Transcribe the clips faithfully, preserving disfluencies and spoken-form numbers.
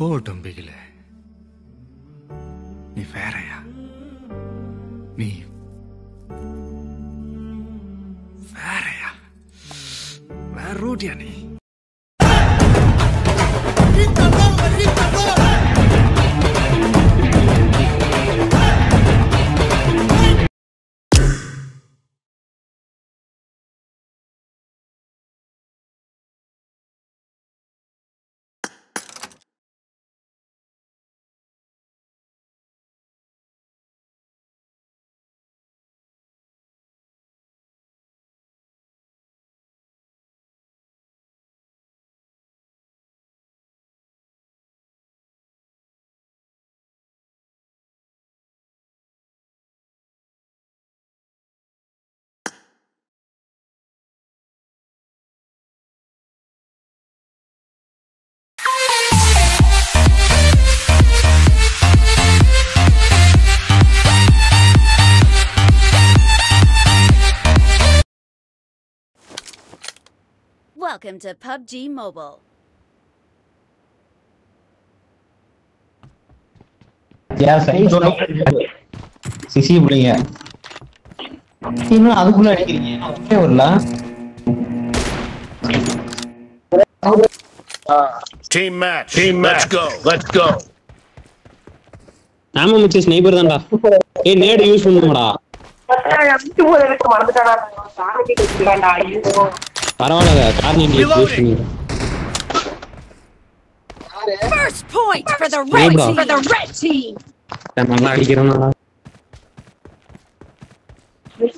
போட்டும் பிகிலே. நீ வேறையா? நீ வேறையா? வேற ரூட்டியா நீ? Welcome to P U B G Mobile. Yeah, sorry. C C, budinga. Inna adukulla adikireenga. Okay, orla. Team match. Team match. Let's go. Let's go. Namu muchis neighbor thanda. Hey, nade use pannumada. First point for the red team. For the red team. Hey.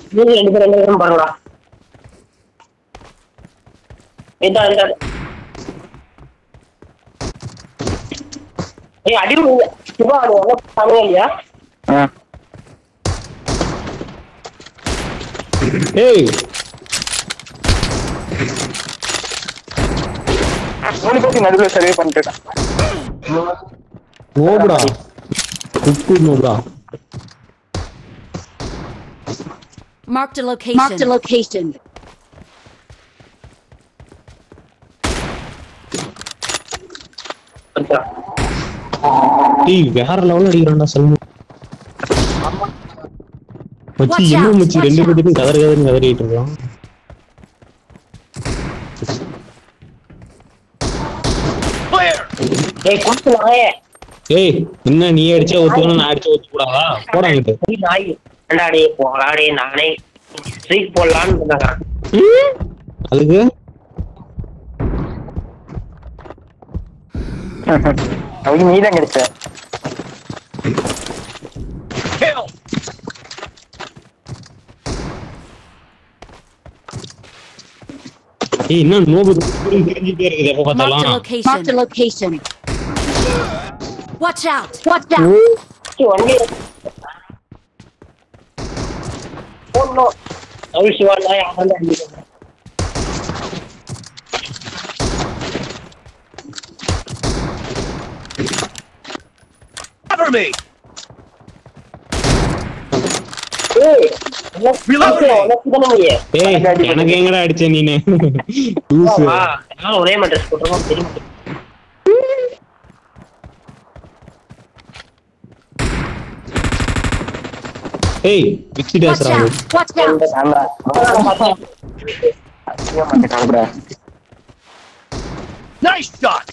Only for the another survey punted. No bra. Good no bra. Marked a location. Marked a location. Hey, where are you? You are not selling. Watch out! Watch out! Hey, what's going on? Hey, inna nee adicha othuna na adicha othudava poda nittu. Hey, nai, andade polare nane streak pollan nadaga. Hmm? Alugu. Avu nee dhaan adicha. Kill. Hey, inna no bodu therinji perukku appo paathala. Mark the location. Watch out! Watch out! Oh no! I wish you all I am on the cover me! Hey! Reload me! Hey! I'm going to add Chenine. No, I'm not going to. Hey, Vixi does around. Watch out! Watch out! Nice shot!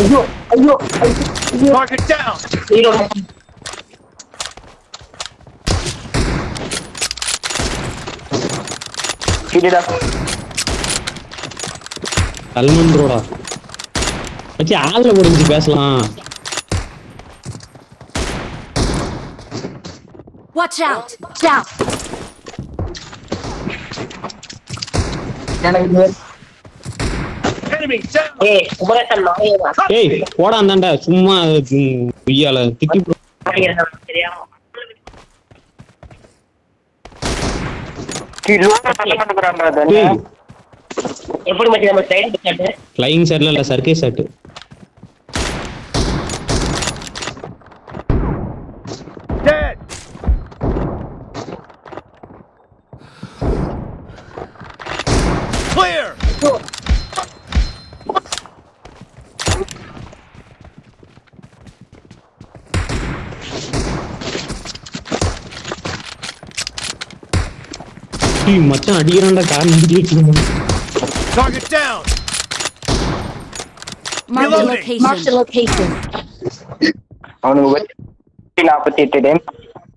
Ayo, ayo, ayo! Mark it down! He did up. Almond. अच्छा आल लोगों ने zips लां। Watch out! Watch out! Enemy down! Hey, उमरे तल्लो ये ना। Hey, वोड़ा अंदर सुम्मा बिया ला तिकी। किलो तल्लो बराबर ना देना। ये पूरी मची हमारे साइड बिचारे। Flying set ला ला circuit set। Dead! Target down. Mark the location. Mark the location. On the way.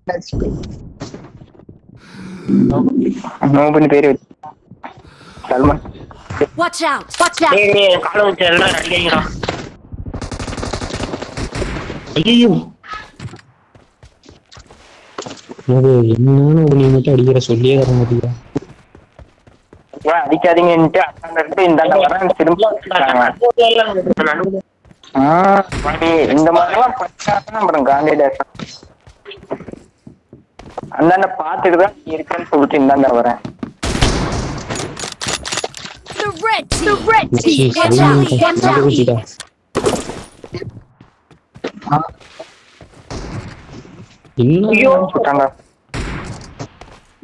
That's good. No one period. Salman. Watch out! Watch out! Hey, Carlo, tell me. Hey, no, no, no, no, no, no, no, no, no, no,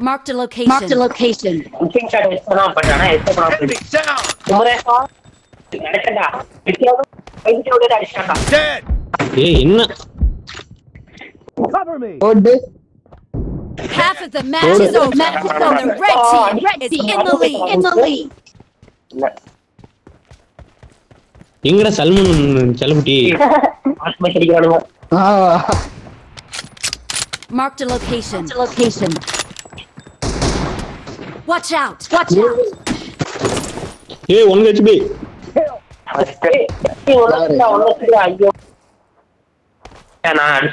Mark the location. Mark the location. Cover me. Half of the match is over. Match is on the red team. Red team in the lead. In the lead. Ingra Salman Chaluti. Mark the location. Mark the location. Watch out! Watch out! Hey, one H P. Mark the location. Mark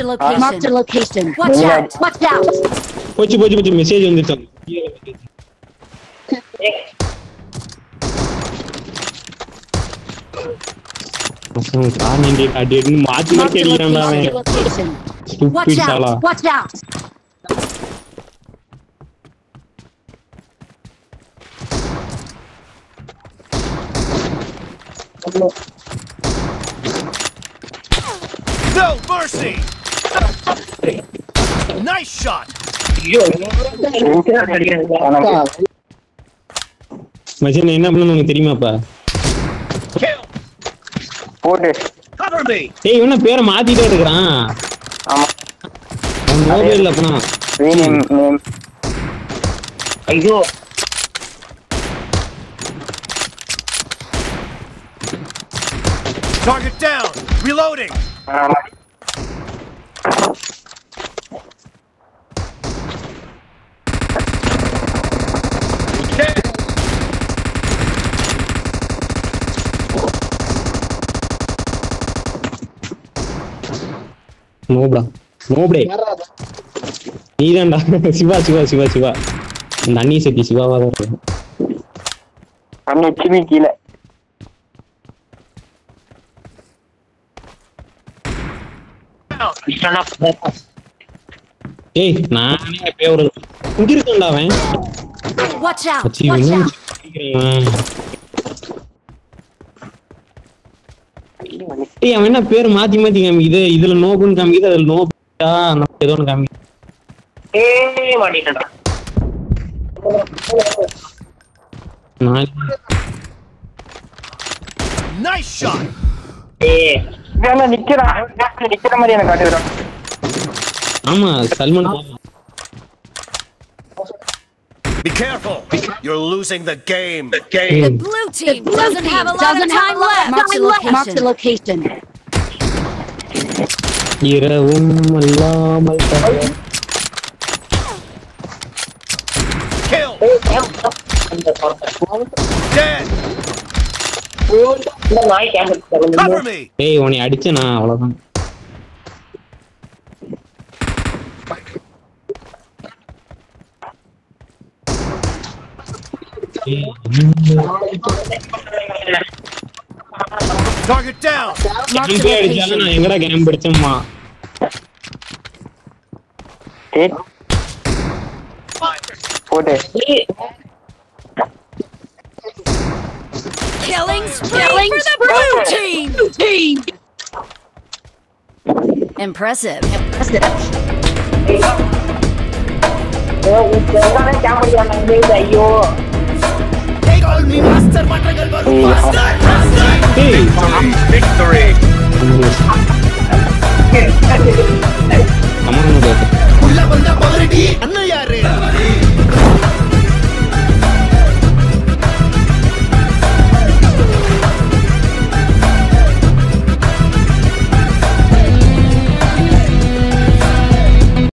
the location. Watch out! Watch out! Watch out, watch out, message on the tongue. I didn't match my camera. Watch out, watch out. No mercy. Nice shot. Yo, cover me. Hey, you know, pair Madi got a grand. I go. Target down. Reloading. Um. No bra, no break. Neither Shiva, Shiva, Shiva, Shiva. Nani said Shiva. I'm not Jimmy Killer. Hey, nah, I pay over. Watch out. Watch out. Hey, I'm not pair Mathimati. I'm either either no good come either no. They don't come. Hey, what is it? Nice shot. Hey, I'm a Nikita. I'm a Salman. Be careful! You're losing the game. The game. The blue team the blue doesn't team have a lot doesn't of time left. Mark the location. Mark the location. Kill. Dead. Cover me. Hey, only addiction. Target down. You get Jalana. You gotta game with him, ma. Eight. Four days. Killing spree for the blue team. Blue team. Impressive. Impressive. Take call me master, but I call you master, master. Victory, victory. Come on, brother. Pull up on the poverty, Anna yaar.